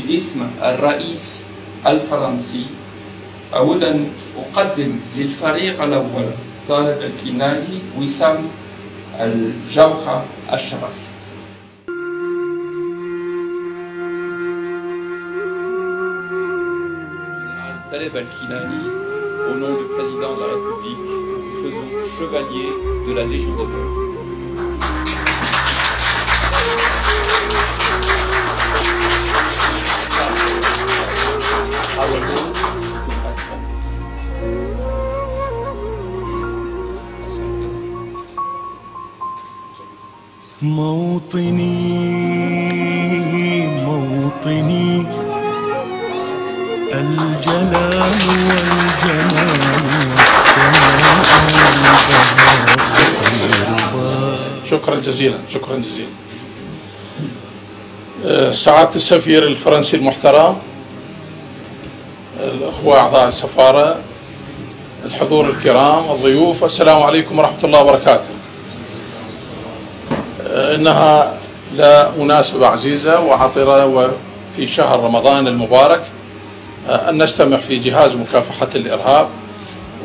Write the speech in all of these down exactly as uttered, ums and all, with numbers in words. باسم الرئيس الفرنسي أود أن أقدم للفريق الأول طالب القينالي وسام الجوهر الشرف. Taleb al-Qinani, au nom du président de la République, nous faisons chevalier de la Légion d'honneur. موطني موطني الجلال والجمال. شكرا جزيلا شكرا جزيلا سعادة السفير الفرنسي المحترم، الأخوة أعضاء السفارة، الحضور الكرام، الضيوف، السلام عليكم ورحمة الله وبركاته. إنها لمناسبة عزيزة وعطرة، وفي شهر رمضان المبارك أن نجتمع في جهاز مكافحة الإرهاب،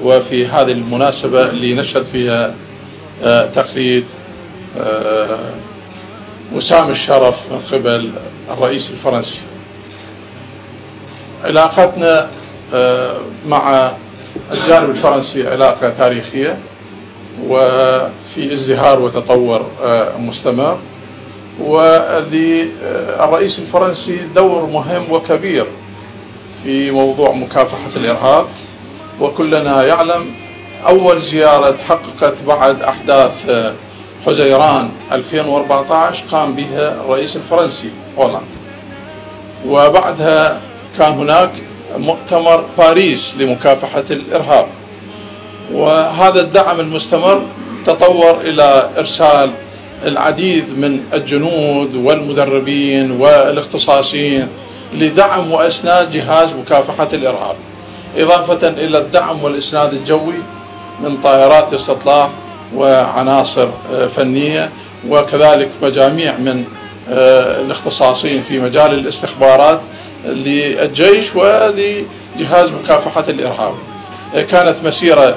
وفي هذه المناسبة اللي نشهد فيها تقليد وسام الشرف من قبل الرئيس الفرنسي. علاقتنا مع الجانب الفرنسي علاقة تاريخية وفي ازدهار وتطور مستمر، وللرئيس الفرنسي دور مهم وكبير في موضوع مكافحة الإرهاب، وكلنا يعلم أول زيارة حققت بعد أحداث حزيران ألفين وأربعة عشر قام بها الرئيس الفرنسي أولاند، وبعدها كان هناك مؤتمر باريس لمكافحة الإرهاب، وهذا الدعم المستمر تطور إلى إرسال العديد من الجنود والمدربين والاختصاصيين لدعم وإسناد جهاز مكافحة الإرهاب، إضافة إلى الدعم والإسناد الجوي من طائرات استطلاع وعناصر فنية، وكذلك مجاميع من الاختصاصيين في مجال الاستخبارات للجيش ولجهاز مكافحة الإرهاب. كانت مسيرة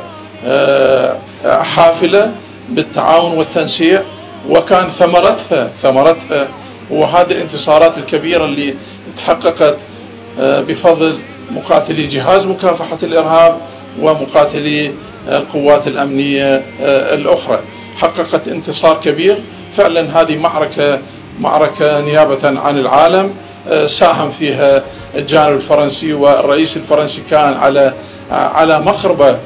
حافلة بالتعاون والتنسيق، وكان ثمرتها ثمرتها وهذه الانتصارات الكبيرة اللي تحققت بفضل مقاتلي جهاز مكافحة الإرهاب ومقاتلي القوات الأمنية الأخرى. حققت انتصار كبير فعلا. هذه معركة معركة نيابة عن العالم ساهم فيها الجانب الفرنسي، والرئيس الفرنسي كان على على مخربة،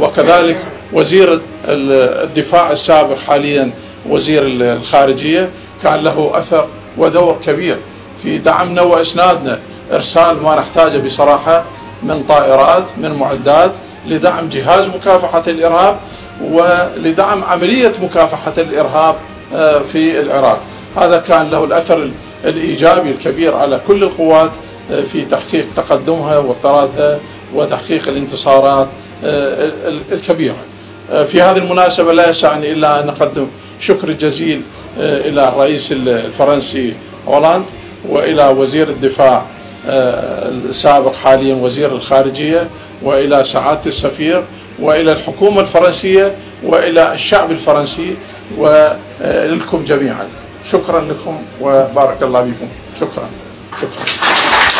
وكذلك وزير الدفاع السابق حاليا وزير الخارجية كان له أثر ودور كبير في دعمنا وإسنادنا، إرسال ما نحتاجه بصراحة من طائرات من معدات لدعم جهاز مكافحة الإرهاب ولدعم عملية مكافحة الإرهاب في العراق. هذا كان له الأثر الإيجابي الكبير على كل القوات في تحقيق تقدمها واضطرادها وتحقيق الانتصارات الكبيرة. في هذه المناسبة لا يسعني إلا أن أقدم شكر جزيل إلى الرئيس الفرنسي أولاند وإلى وزير الدفاع السابق حاليا وزير الخارجية وإلى سعادة السفير وإلى الحكومة الفرنسية وإلى الشعب الفرنسي ولكم جميعا. شكرا لكم وبارك الله بكم. شكرا شكرا.